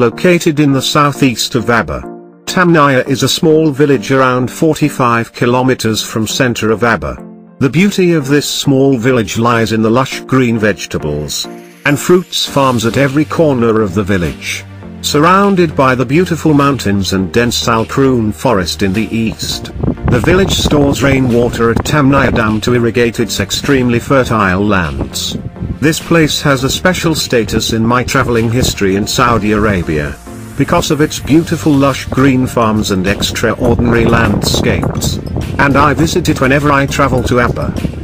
located in the southeast of Abha. Tamniah is a small village around 45 kilometers from center of Abha. The beauty of this small village lies in the lush green vegetables and fruits farms at every corner of the village. Surrounded by the beautiful mountains and dense Al Qroon forest in the east, the village stores rainwater at Tamniah Dam to irrigate its extremely fertile lands. This place has a special status in my traveling history in Saudi Arabia, because of its beautiful lush green farms and extraordinary landscapes, and I visit it whenever I travel to Abha.